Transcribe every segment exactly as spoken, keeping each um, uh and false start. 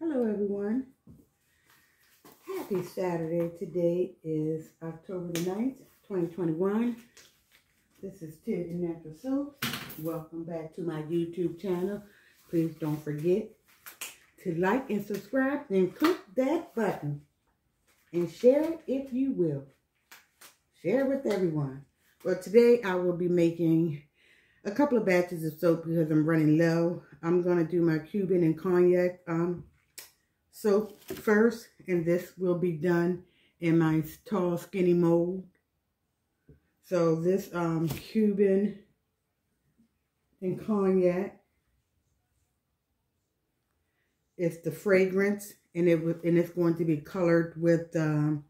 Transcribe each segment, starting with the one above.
Hello everyone. Happy Saturday. Today is October the ninth, twenty twenty-one. This is Tiela's Natural Soaps. Welcome back to my YouTube channel. Please don't forget to like and subscribe, then click that button and share it if you will. Share it with everyone. Well, today I will be making a couple of batches of soap because I'm running low. I'm going to do my Cuban and Cognac um, soap first, and this will be done in my tall skinny mold. So this um, Cuban and Cognac is the fragrance, and it was, and it's going to be colored with um,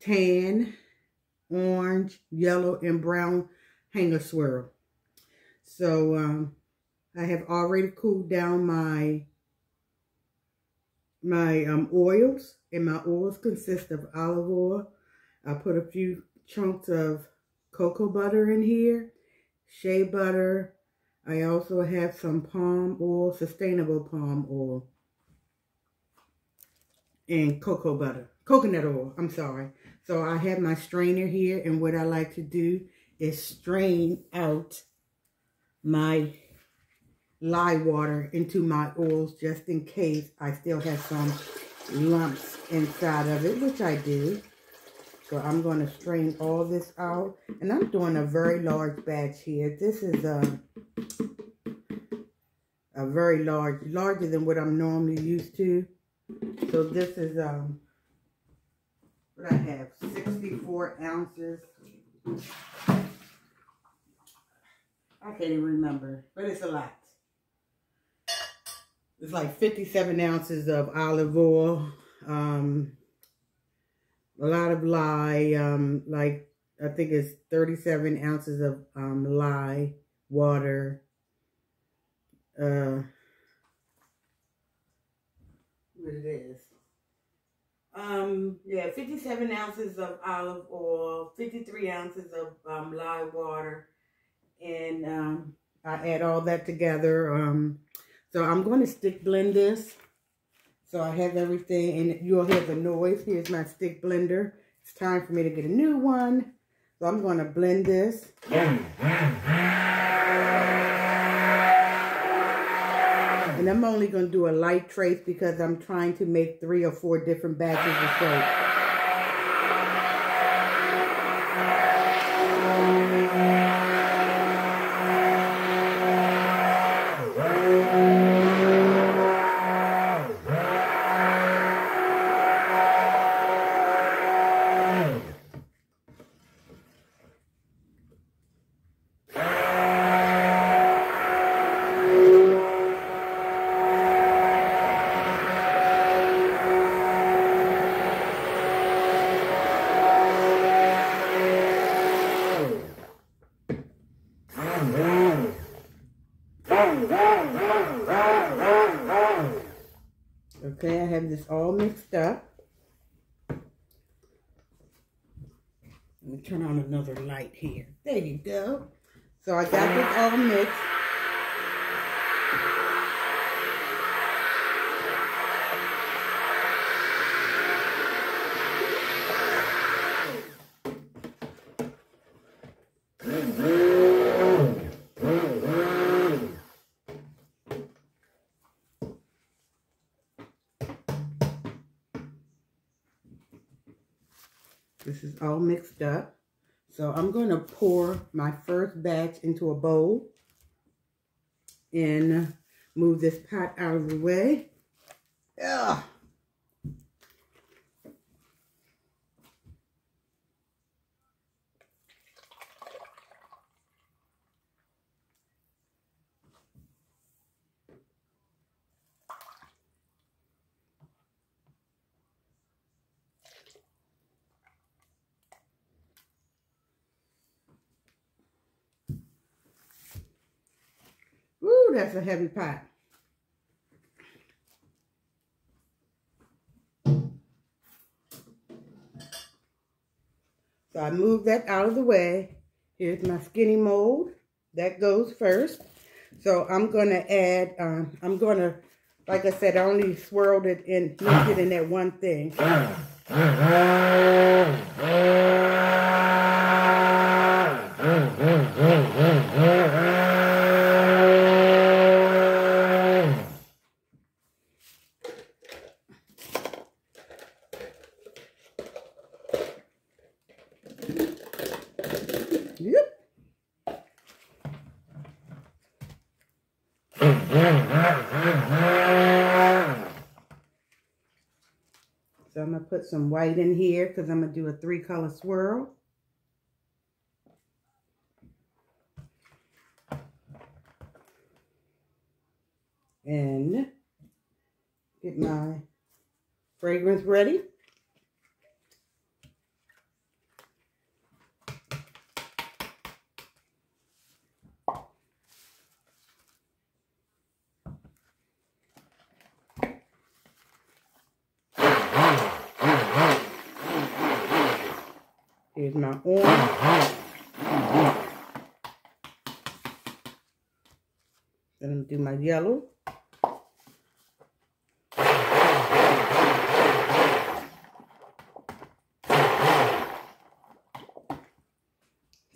tan, orange, yellow, and brown hanger swirl. So um, I have already cooled down my my um, oils, and my oils consist of olive oil. I put a few chunks of cocoa butter in here, shea butter. I also have some palm oil, sustainable palm oil, and cocoa butter, coconut oil, I'm sorry. So I have my strainer here, and what I like to do is strain out my lye water into my oils just in case I still have some lumps inside of it, which I do. So I'm going to strain all this out, and I'm doing a very large batch here. This is a a very large, larger than what I'm normally used to. So this is um what I have, sixty-four ounces. I can't even remember, but it's a lot. It's like fifty-seven ounces of olive oil, um, a lot of lye, um, like I think it's thirty-seven ounces of um, lye water. Uh, what it is? Um, yeah, fifty-seven ounces of olive oil, fifty-three ounces of um, lye water. And um, I add all that together. Um, so I'm going to stick blend this. So I have everything, and you'll hear the noise. Here's my stick blender. It's time for me to get a new one. So I'm going to blend this. And I'm only going to do a light trace because I'm trying to make three or four different batches of soap. Okay, I have this all mixed up. Let me turn on another light here. There you go. So I got this all mixed. This is all mixed up. So I'm going to pour my first batch into a bowl and move this pot out of the way. Ugh. That's a heavy pot. So I moved that out of the way. Here's my skinny mold. That goes first. So I'm going to add, um, I'm going to Like I said, I only swirled it and mixed it in that one thing. So I'm going to put some white in here because I'm going to do a three color swirl. And get my fragrance ready. Here's my orange. Then I'm going to do my yellow.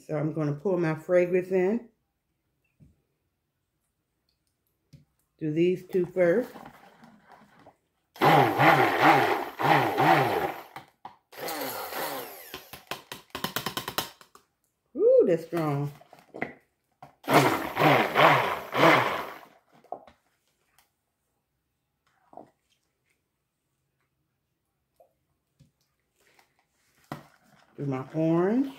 So I'm going to pour my fragrance in. Do these two first. That's strong. Do my orange.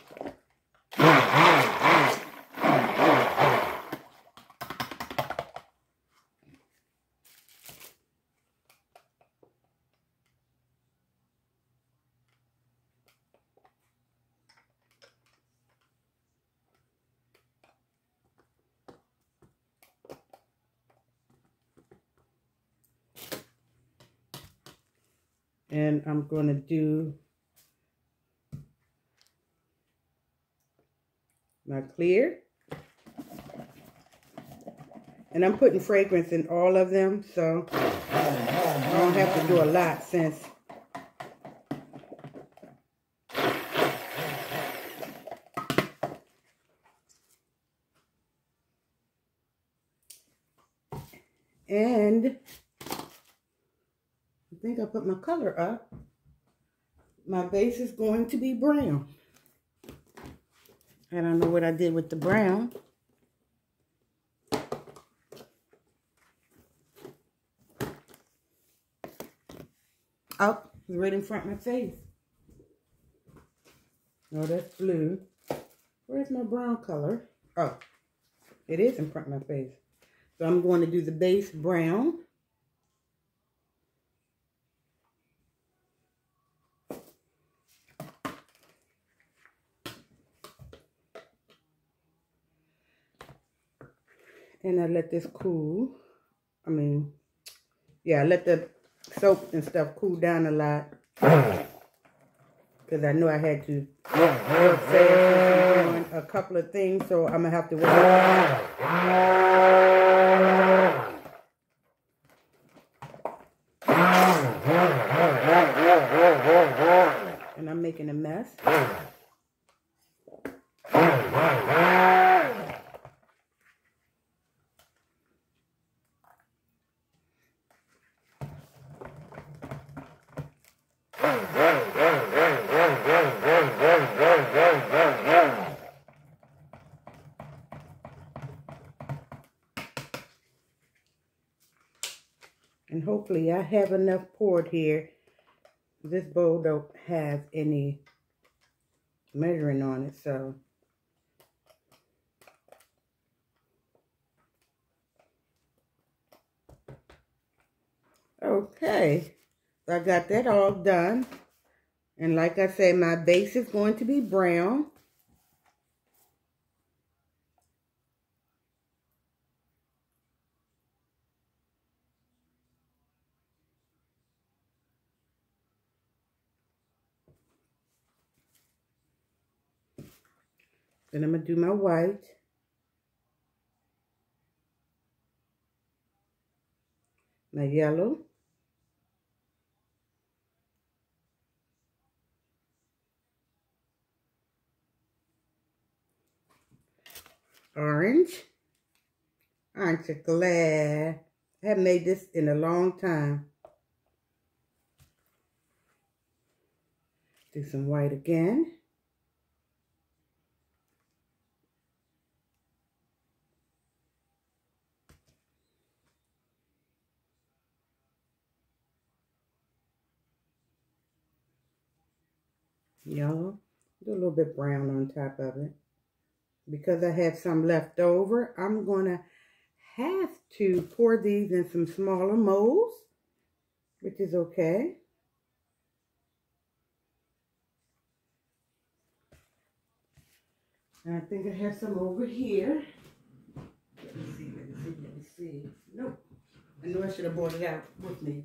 And I'm going to do my clear. And I'm putting fragrance in all of them, so I don't have to do a lot since and I think I put my color up. My base is going to be brown. I don't know what I did with the brown. Oh, it's right in front of my face. No, that's blue. Where's my brown color? Oh, it is in front of my face. So I'm going to do the base brown. And I let this cool. I mean, yeah, I let the soap and stuff cool down a lot. Because I knew I had to doing a couple of things, so I'm going to have to wait. And I'm making a mess. And hopefully I have enough poured here. This bowl don't have any measuring on it, so okay. So I got that all done. And like I say, my base is going to be brown. Then I'm going to do my white. the yellow, orange. Aren't you glad? I haven't made this in a long time. Do some white again. Yellow. Do a little bit brown on top of it. Because I have some left over, I'm going to have to pour these in some smaller molds, which is okay. And I think I have some over here. Let me see, let me see, let me see. Nope. I knew I should have brought it out with me.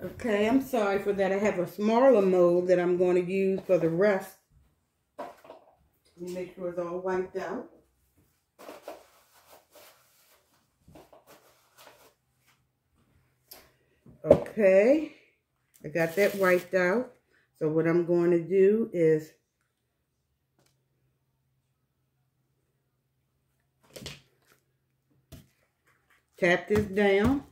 Okay, I'm sorry for that. I have a smaller mold that I'm going to use for the rest. Let me make sure it's all wiped out. Okay, I got that wiped out. So what I'm going to do is tap this down.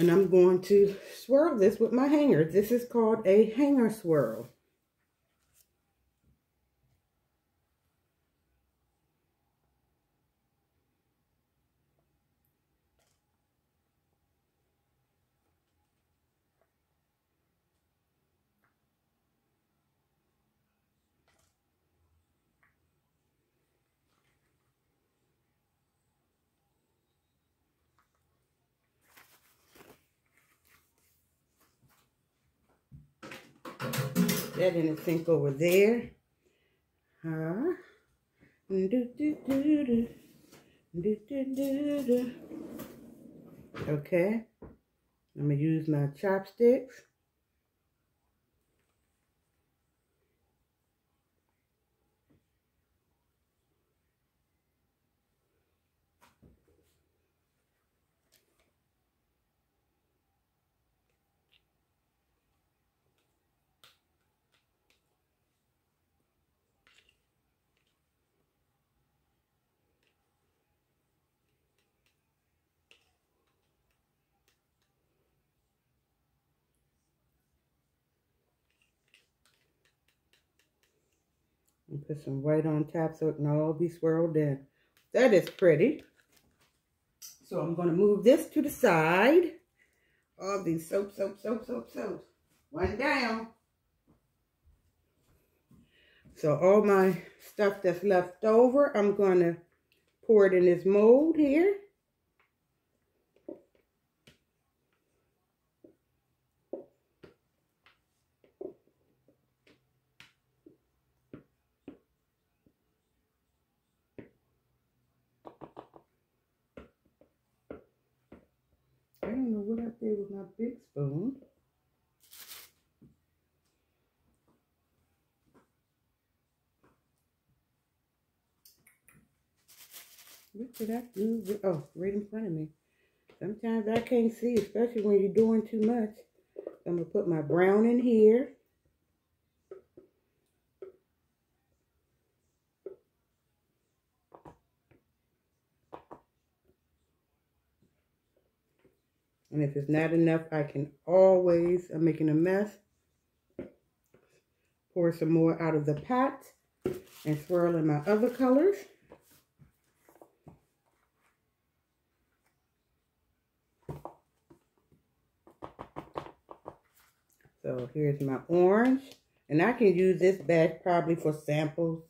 And I'm going to swirl this with my hanger. This is called a hanger swirl. That in the sink over there. Huh? Do, do, do, do. Do, do, do, do. Okay. I'm going to use my chopsticks. And put some white on top so it can all be swirled in. That is pretty. So I'm going to move this to the side. All these soap, soap, soap, soap, soaps. One down. So all my stuff that's left over, I'm going to pour it in this mold here. I don't know what I did with my big spoon. What did I do? With, oh, right in front of me. Sometimes I can't see, especially when you're doing too much. I'm going to put my brown in here. And if it's not enough, I can always, I'm making a mess, pour some more out of the pot and swirl in my other colors. So here's my orange. And I can use this bag probably for samples.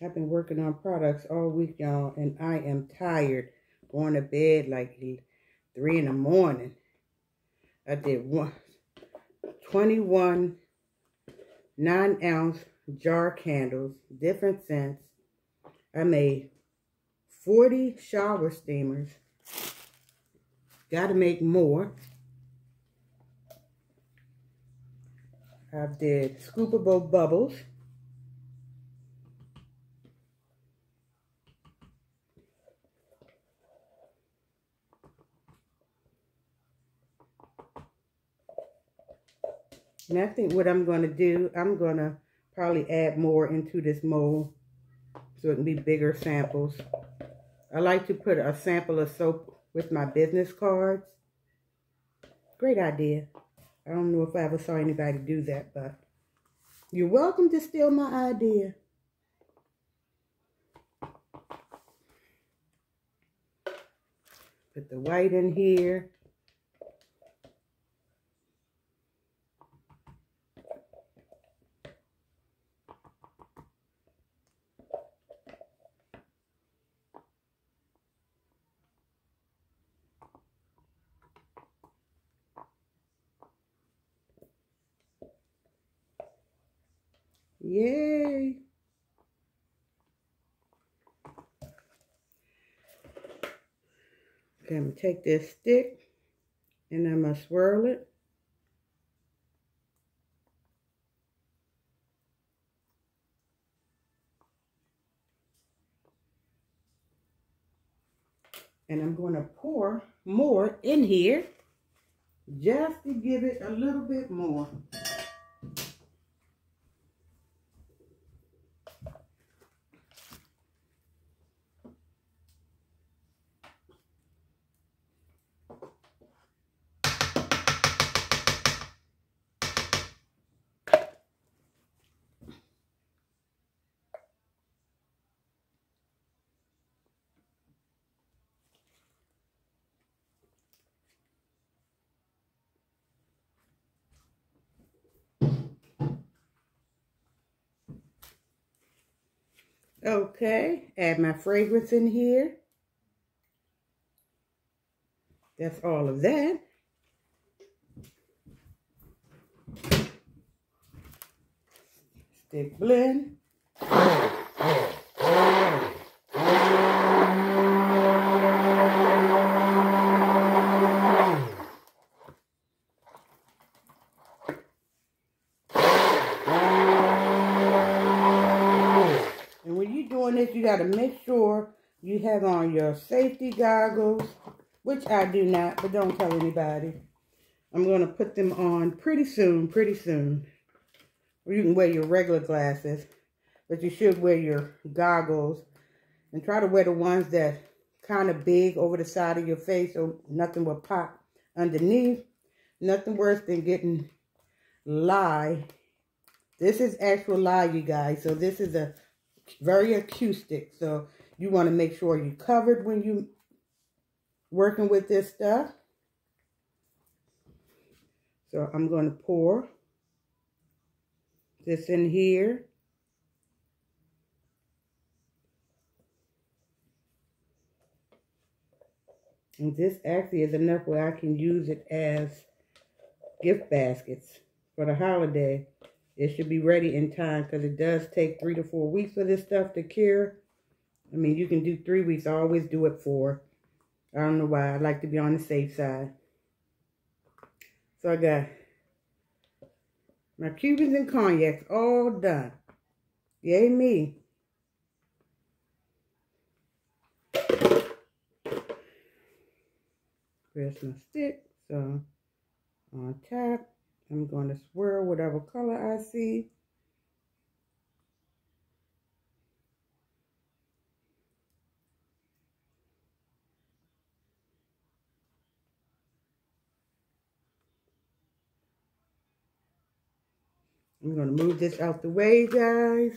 I've been working on products all week, y'all, and I am tired. Going to bed like three in the morning. I did one twenty-one nine ounce jar candles, different scents. I made forty shower steamers. Got to make more. I did scoopable bubbles. And I think what I'm going to do, I'm going to probably add more into this mold so it can be bigger samples. I like to put a sample of soap with my business cards. Great idea. I don't know if I ever saw anybody do that, but you're welcome to steal my idea. Put the white in here. Yay! Okay, I'm going to take this stick and I'm going to swirl it. And I'm going to pour more in here just to give it a little bit more. Okay, add my fragrance in here. That's all of that. Stick blend. You got to make sure you have on your safety goggles, which I do not, but don't tell anybody. I'm going to put them on pretty soon, pretty soon. Or you can wear your regular glasses, but you should wear your goggles and try to wear the ones that kind of big over the side of your face so nothing will pop underneath. Nothing worse than getting lye. This is actual lye, you guys, so this is a very acoustic, so you want to make sure you're covered when you're working with this stuff. So I'm going to pour this in here. And this actually is enough where I can use it as gift baskets for the holiday. It should be ready in time because it does take three to four weeks for this stuff to cure. I mean, you can do three weeks. I always do it four. I don't know why. I like to be on the safe side. So I got my Cubans and Cognacs all done. Yay me. Press my stick. So on top. I'm going to swirl whatever color I see. I'm going to move this out the way, guys.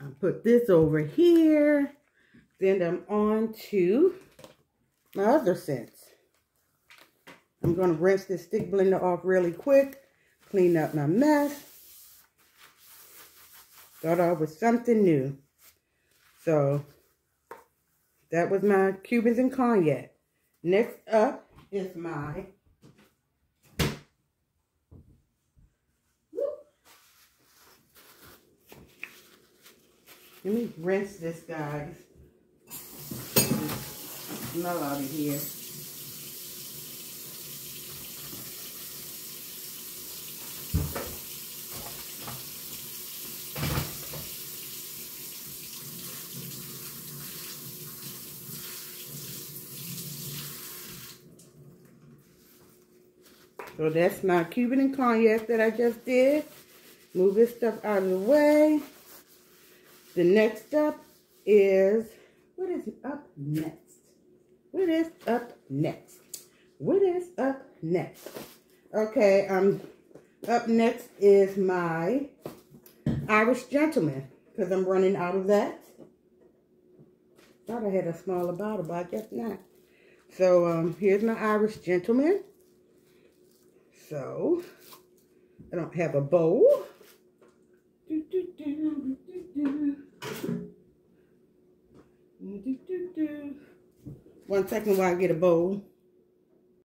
I'll put this over here. Then I'm on to my other scents. I'm going to rinse this stick blender off really quick. Clean up my mess. Start off with something new. So that was my Cubans and Cognac. Next up is my whoop. Let me rinse this, guys. Smell out of here. So that's my Cuban and Cognac that I just did. Move this stuff out of the way. The next up is, what is up next? What is up next? What is up next? Okay, um, up next is my Irish Gentleman, because I'm running out of that. Thought I had a smaller bottle, but I guess not. So um, here's my Irish Gentleman. So, I don't have a bowl. Do, do, do, do, do, do. Do, do, do. One second while I get a bowl.